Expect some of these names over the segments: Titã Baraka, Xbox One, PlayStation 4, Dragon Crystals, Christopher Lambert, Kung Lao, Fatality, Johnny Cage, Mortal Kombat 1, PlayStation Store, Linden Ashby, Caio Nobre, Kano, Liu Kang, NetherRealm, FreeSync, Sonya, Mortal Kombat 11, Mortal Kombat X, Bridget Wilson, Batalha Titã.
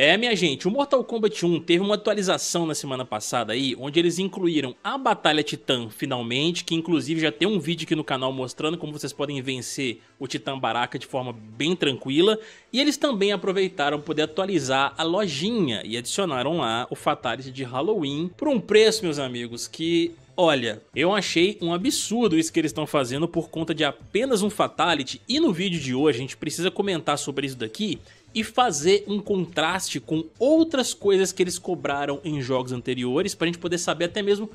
É, minha gente, o Mortal Kombat 1 teve uma atualização na semana passada aí, onde eles incluíram a Batalha Titã, finalmente, que inclusive já tem um vídeo aqui no canal mostrando como vocês podem vencer o Titã Baraka de forma bem tranquila, e eles também aproveitaram poder atualizar a lojinha e adicionaram lá o Fatality de Halloween, por um preço, meus amigos, que... olha, eu achei um absurdo isso que eles estão fazendo por conta de apenas um Fatality, e no vídeo de hoje a gente precisa comentar sobre isso daqui e fazer um contraste com outras coisas que eles cobraram em jogos anteriores, pra gente poder saber até mesmo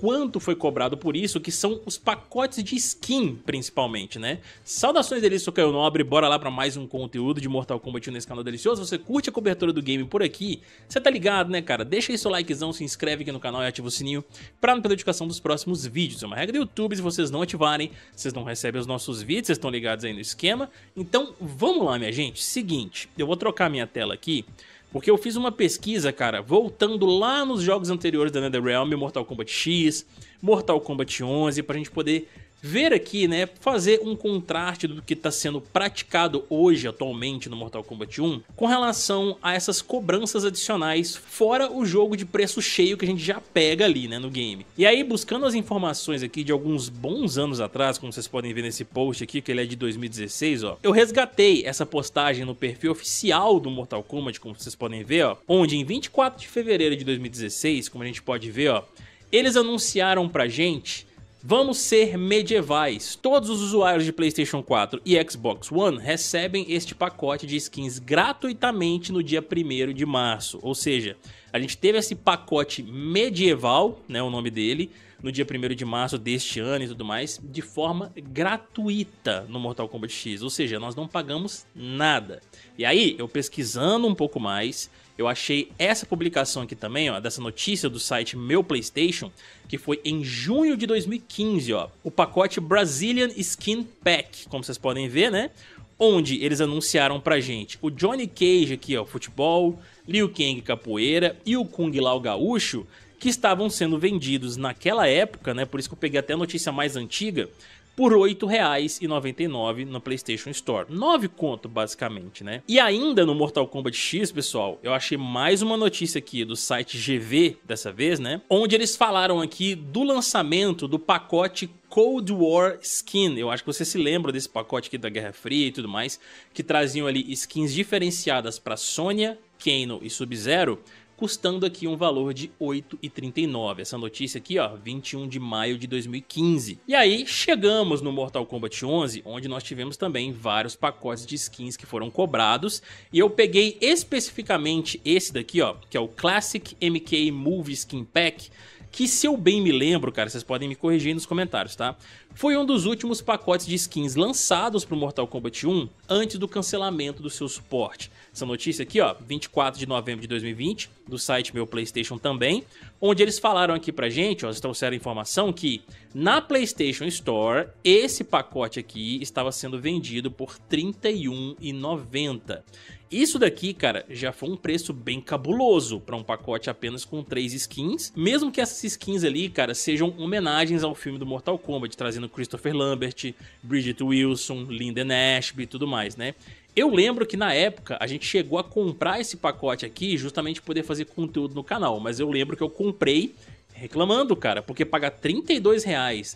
quanto foi cobrado por isso, que são os pacotes de skin, principalmente, né? Saudações deles, sou Caio Nobre, bora lá pra mais um conteúdo de Mortal Kombat 1 nesse canal delicioso. Você curte a cobertura do game por aqui, você tá ligado, né, cara? Deixa aí seu likezão, se inscreve aqui no canal e ativa o sininho pra não perder a notificação dos próximos vídeos. É uma regra do YouTube, se vocês não ativarem, vocês não recebem os nossos vídeos, vocês estão ligados aí no esquema. Então, vamos lá, minha gente. Seguinte, eu vou trocar minha tela aqui, porque eu fiz uma pesquisa, cara, voltando lá nos jogos anteriores da NetherRealm, Mortal Kombat X, Mortal Kombat 11, pra gente poder ver aqui, né, fazer um contraste do que tá sendo praticado hoje, atualmente, no Mortal Kombat 1, com relação a essas cobranças adicionais, fora o jogo de preço cheio que a gente já pega ali, né, no game. E aí, buscando as informações aqui de alguns bons anos atrás, como vocês podem ver nesse post aqui, que ele é de 2016, ó, eu resgatei essa postagem no perfil oficial do Mortal Kombat, como vocês podem ver, ó, onde em 24 de fevereiro de 2016, como a gente pode ver, ó, eles anunciaram pra gente: vamos ser medievais. Todos os usuários de PlayStation 4 e Xbox One recebem este pacote de skins gratuitamente no dia 1º de março. Ou seja, a gente teve esse pacote medieval, né, o nome dele, no dia 1º de março deste ano e tudo mais, de forma gratuita no Mortal Kombat X. Ou seja, nós não pagamos nada. E aí, eu pesquisando um pouco mais, eu achei essa publicação aqui também, ó, dessa notícia do site Meu PlayStation, que foi em junho de 2015, ó, o pacote Brazilian Skin Pack, como vocês podem ver, né? Onde eles anunciaram pra gente o Johnny Cage aqui, ó, futebol, Liu Kang capoeira e o Kung Lao gaúcho, que estavam sendo vendidos naquela época, né? Por isso que eu peguei até a notícia mais antiga, por R$ 8,99 na PlayStation Store. 9 conto, basicamente, né? E ainda no Mortal Kombat X, pessoal, eu achei mais uma notícia aqui do site GV, dessa vez, né? Onde eles falaram aqui do lançamento do pacote Cold War Skin. Eu acho que você se lembra desse pacote aqui da Guerra Fria e tudo mais, que traziam ali skins diferenciadas para Sonya, Kano e Sub-Zero, custando aqui um valor de R$ 8,39. Essa notícia aqui, ó, 21 de maio de 2015. E aí, chegamos no Mortal Kombat 11, onde nós tivemos também vários pacotes de skins que foram cobrados, e eu peguei especificamente esse daqui, ó, que é o Classic MK Movie Skin Pack, que, se eu bem me lembro, cara, vocês podem me corrigir aí nos comentários, tá? Foi um dos últimos pacotes de skins lançados para o Mortal Kombat 1 antes do cancelamento do seu suporte. Essa notícia aqui, ó, 24 de novembro de 2020, do site Meu PlayStation também, onde eles falaram aqui pra gente, ó, eles trouxeram a informação que na PlayStation Store esse pacote aqui estava sendo vendido por R$ 31,90. Isso daqui, cara, já foi um preço bem cabuloso para um pacote apenas com 3 skins, mesmo que essas skins ali, cara, sejam homenagens ao filme do Mortal Kombat, trazendo Christopher Lambert, Bridget Wilson, Linden Ashby e tudo mais, né? Eu lembro que na época a gente chegou a comprar esse pacote aqui justamente para poder fazer conteúdo no canal, mas eu lembro que eu comprei reclamando, cara, porque pagar R$ 32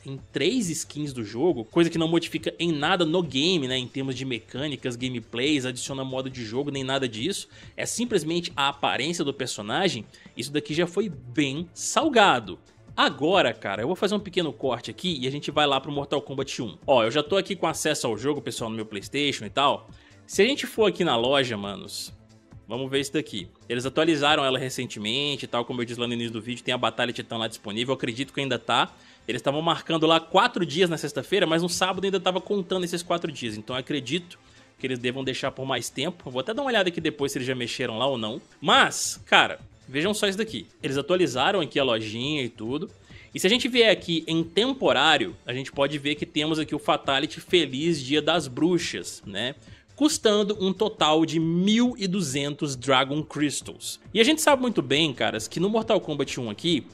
em 3 skins do jogo, coisa que não modifica em nada no game, né, em termos de mecânicas, gameplays, adiciona modo de jogo, nem nada disso, é simplesmente a aparência do personagem, isso daqui já foi bem salgado. Agora, cara, eu vou fazer um pequeno corte aqui e a gente vai lá pro Mortal Kombat 1. Ó, eu já tô aqui com acesso ao jogo, pessoal, no meu PlayStation e tal. Se a gente for aqui na loja, manos, vamos ver isso daqui. Eles atualizaram ela recentemente e tal, como eu disse lá no início do vídeo, tem a Batalha Titã lá disponível, eu acredito que ainda tá. Eles estavam marcando lá 4 dias na sexta-feira, mas no sábado ainda tava contando esses 4 dias, então eu acredito que eles devam deixar por mais tempo. Eu vou até dar uma olhada aqui depois se eles já mexeram lá ou não. Mas, cara, vejam só isso daqui. Eles atualizaram aqui a lojinha e tudo. E se a gente vier aqui em temporário, a gente pode ver que temos aqui o Fatality Feliz Dia das Bruxas, né? Custando um total de 1.200 Dragon Crystals. E a gente sabe muito bem, caras, que no Mortal Kombat 1 aqui,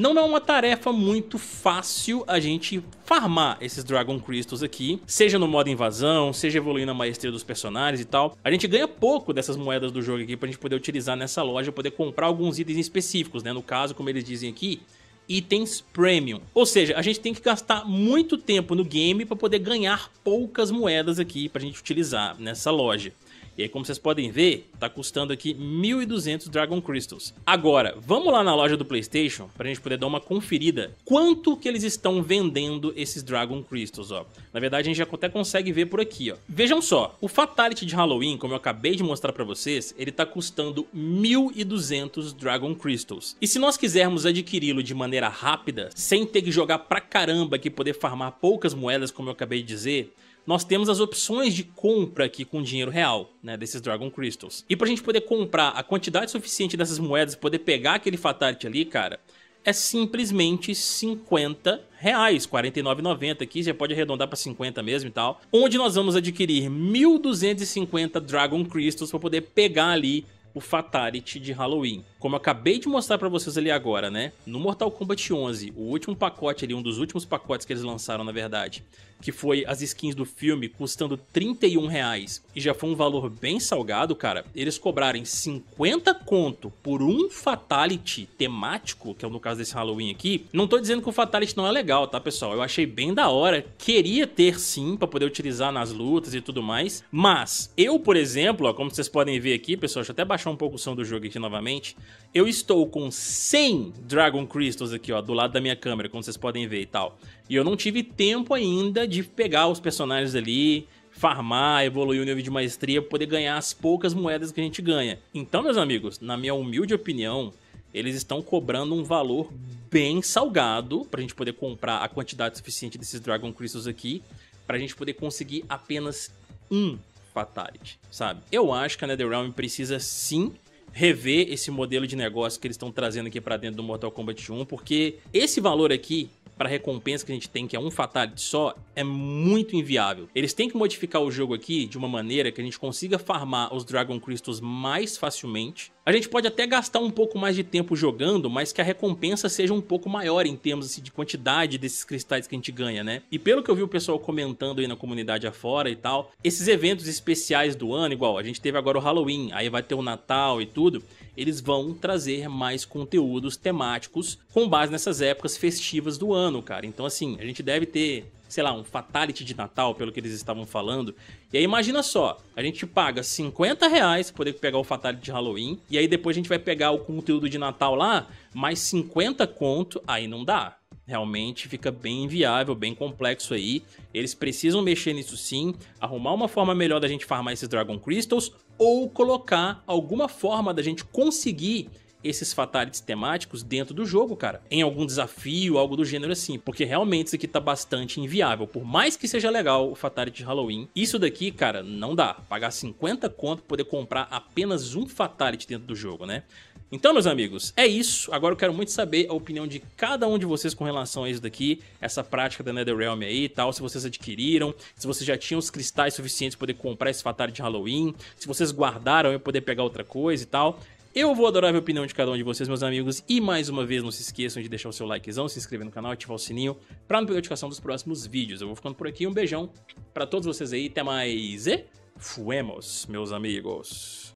Não é uma tarefa muito fácil a gente farmar esses Dragon Crystals aqui, seja no modo invasão, seja evoluindo a maestria dos personagens e tal. A gente ganha pouco dessas moedas do jogo aqui pra gente poder utilizar nessa loja, poder comprar alguns itens específicos, né? No caso, como eles dizem aqui, itens premium. Ou seja, a gente tem que gastar muito tempo no game para poder ganhar poucas moedas aqui pra gente utilizar nessa loja. E aí, como vocês podem ver, tá custando aqui 1.200 Dragon Crystals. Agora, vamos lá na loja do PlayStation pra gente poder dar uma conferida quanto que eles estão vendendo esses Dragon Crystals, ó. Na verdade, a gente já até consegue ver por aqui, ó. Vejam só, o Fatality de Halloween, como eu acabei de mostrar pra vocês, ele tá custando 1.200 Dragon Crystals. E se nós quisermos adquiri-lo de maneira rápida, sem ter que jogar pra caramba aqui, poder farmar poucas moedas, como eu acabei de dizer, nós temos as opções de compra aqui com dinheiro real, né, desses Dragon Crystals. E pra gente poder comprar a quantidade suficiente dessas moedas e poder pegar aquele Fatality ali, cara, é simplesmente R$50, R$49,90 aqui, você pode arredondar pra 50 mesmo e tal. Onde nós vamos adquirir 1.250 Dragon Crystals pra poder pegar ali o Fatality de Halloween. Como eu acabei de mostrar pra vocês ali agora, né? No Mortal Kombat 11, o último pacote ali, um dos últimos pacotes que eles lançaram, na verdade, que foi as skins do filme custando R$31, e já foi um valor bem salgado, cara. Eles cobrarem 50 conto por um Fatality temático, que é no caso desse Halloween aqui. Não tô dizendo que o Fatality não é legal, tá, pessoal? Eu achei bem da hora, queria ter sim, pra poder utilizar nas lutas e tudo mais. Mas eu, por exemplo, ó, como vocês podem ver aqui, pessoal, deixa eu até baixar um pouco o som do jogo aqui novamente. Eu estou com 100 Dragon Crystals aqui, ó, do lado da minha câmera, como vocês podem ver e tal. E eu não tive tempo ainda de pegar os personagens ali, farmar, evoluir o nível de maestria, poder ganhar as poucas moedas que a gente ganha. Então, meus amigos, na minha humilde opinião, eles estão cobrando um valor bem salgado pra gente poder comprar a quantidade suficiente desses Dragon Crystals aqui, pra gente poder conseguir apenas um Fatality, sabe? Eu acho que a NetherRealm precisa sim rever esse modelo de negócio que eles estão trazendo aqui pra dentro do Mortal Kombat 1, porque esse valor aqui, pra recompensa que a gente tem, que é um Fatality só, é muito inviável. Eles têm que modificar o jogo aqui de uma maneira que a gente consiga farmar os Dragon Crystals mais facilmente. A gente pode até gastar um pouco mais de tempo jogando, mas que a recompensa seja um pouco maior em termos assim, de quantidade desses cristais que a gente ganha, né? E pelo que eu vi o pessoal comentando aí na comunidade afora e tal, esses eventos especiais do ano, igual a gente teve agora o Halloween, aí vai ter o Natal e tudo, eles vão trazer mais conteúdos temáticos com base nessas épocas festivas do ano, cara. Então, assim, a gente deve ter, sei lá, um Fatality de Natal, pelo que eles estavam falando. E aí imagina só, a gente paga R$50 pra poder pegar o Fatality de Halloween, e aí depois a gente vai pegar o conteúdo de Natal lá, mais 50 conto, aí não dá. Realmente fica bem inviável, bem complexo aí. Eles precisam mexer nisso sim, arrumar uma forma melhor da gente farmar esses Dragon Crystals, ou colocar alguma forma da gente conseguir esses Fatalities temáticos dentro do jogo, cara, em algum desafio, algo do gênero assim, porque realmente isso aqui tá bastante inviável. Por mais que seja legal o Fatality de Halloween, isso daqui, cara, não dá. Pagar 50 conto pra poder comprar apenas um Fatality dentro do jogo, né? Então, meus amigos, é isso. Agora eu quero muito saber a opinião de cada um de vocês com relação a isso daqui, essa prática da NetherRealm aí e tal, se vocês adquiriram, se vocês já tinham os cristais suficientes pra poder comprar esse Fatality de Halloween, se vocês guardaram e poder pegar outra coisa e tal. Eu vou adorar ver a opinião de cada um de vocês, meus amigos. E mais uma vez, não se esqueçam de deixar o seu likezão, se inscrever no canal, ativar o sininho pra não perder a notificação dos próximos vídeos. Eu vou ficando por aqui, um beijão pra todos vocês aí, até mais e fuemos, meus amigos.